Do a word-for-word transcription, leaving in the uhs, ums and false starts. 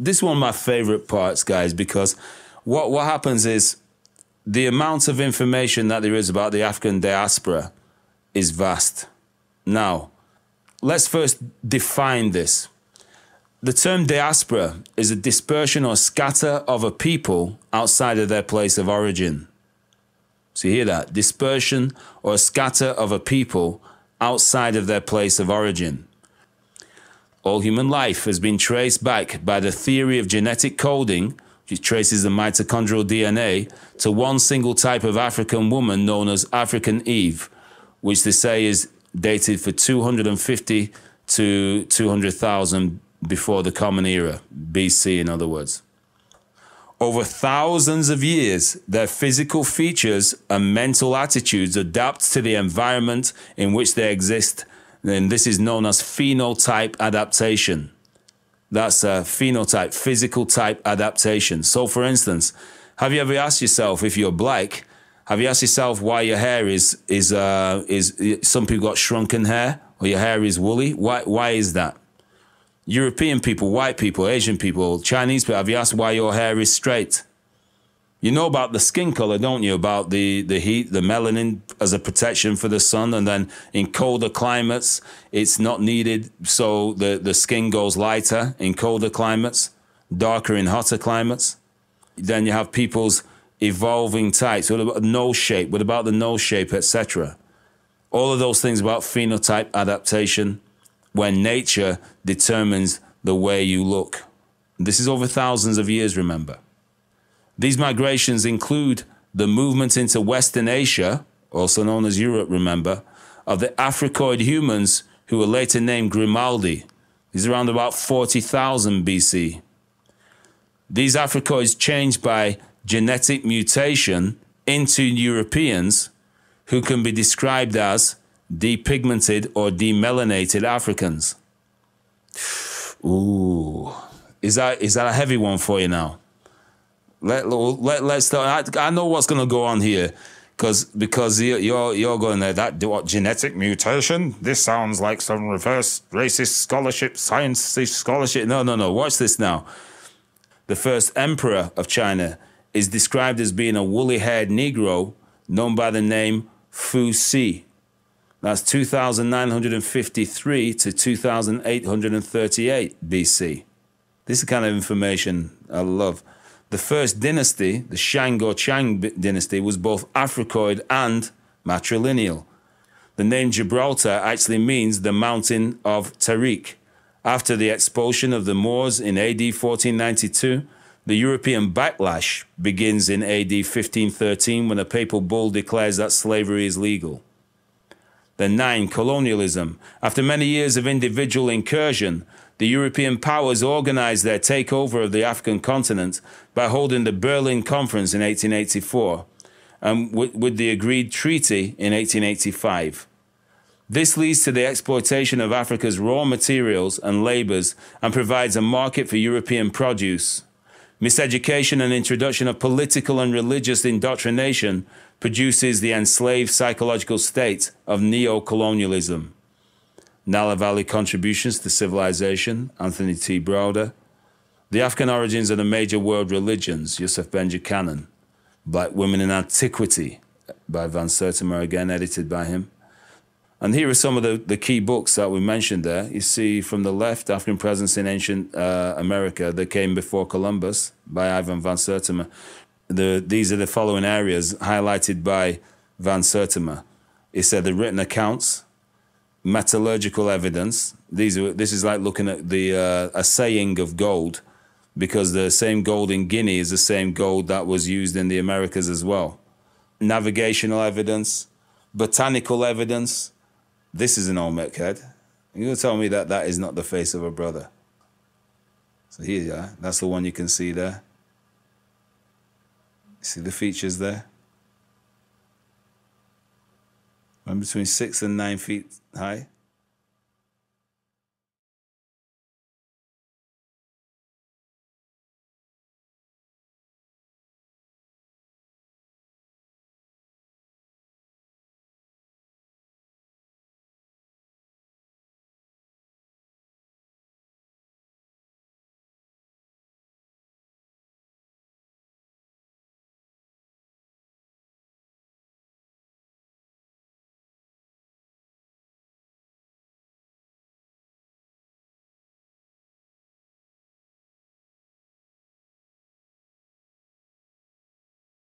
this is one of my favorite parts, guys, because what, what happens is the amount of information that there is about the African diaspora is vast. Now, let's first define this. The term diaspora is a dispersion or scatter of a people outside of their place of origin. So you hear that? Dispersion or scatter of a people outside of their place of origin. All human life has been traced back by the theory of genetic coding, which traces the mitochondrial D N A, to one single type of African woman known as African Eve, which they say is dated for two hundred fifty to two hundred thousand before the Common Era, B C in other words. Over thousands of years, their physical features and mental attitudes adapt to the environment in which they exist, and this is known as phenotype adaptation. That's a phenotype, physical type adaptation. So for instance, have you ever asked yourself, if you're black, have you asked yourself why your hair is, is, uh, is some people got shrunken hair, or your hair is woolly? Why, why is that? European people, white people, Asian people, Chinese people, have you asked why your hair is straight? You know about the skin color, don't you? About the, the heat, the melanin as a protection for the sun. And then in colder climates, it's not needed. So the, the skin goes lighter in colder climates, darker in hotter climates. Then you have people's evolving types. What about nose shape? What about the nose shape, et cetera? All of those things about phenotype adaptation, when nature determines the way you look. This is over thousands of years, remember. These migrations include the movement into Western Asia, also known as Europe, remember, of the Africoid humans who were later named Grimaldi. These are around about forty thousand B C. These Africoids changed by genetic mutation into Europeans who can be described as depigmented or demelanated Africans. Ooh, is that is that a heavy one for you now? Let let let's start. I, I know what's gonna go on here, because because you're you're going there. That what genetic mutation? This sounds like some reverse racist scholarship, science scholarship. No no no. Watch this now. The first emperor of China is described as being a woolly-haired Negro known by the name Fu Xi. That's two thousand nine hundred fifty-three to two thousand eight hundred thirty-eight B C. This is the kind of information I love. The first dynasty, the Shang or Chang dynasty, was both Africoid and matrilineal. The name Gibraltar actually means the mountain of Tariq. After the expulsion of the Moors in A D fourteen ninety-two, the European backlash begins in A D fifteen thirteen when a papal bull declares that slavery is legal. Then nine, colonialism. After many years of individual incursion, the European powers organized their takeover of the African continent by holding the Berlin Conference in eighteen eighty-four and with, with the agreed treaty in eighteen eighty-five. This leads to the exploitation of Africa's raw materials and labors and provides a market for European produce. Miseducation and introduction of political and religious indoctrination produces the enslaved psychological state of neo-colonialism. Nile Valley contributions to civilization, Anthony T. Browder. The African origins of the major world religions, Yusuf Ben-Jakhanen. Black Women in Antiquity, by Van Sertima, again edited by him. And here are some of the, the key books that we mentioned there. You see from the left, African Presence in Ancient uh, America, That Came Before Columbus by Ivan Van Sertima. The, these are the following areas highlighted by Van Sertima. He said the written accounts, metallurgical evidence. These are, this is like looking at the uh, assaying of gold, because the same gold in Guinea is the same gold that was used in the Americas as well. Navigational evidence, botanical evidence. This is an Olmec head. You're going to tell me that that is not the face of a brother. So here you are. That's the one you can see there. See the features there? I'm between six and nine feet high.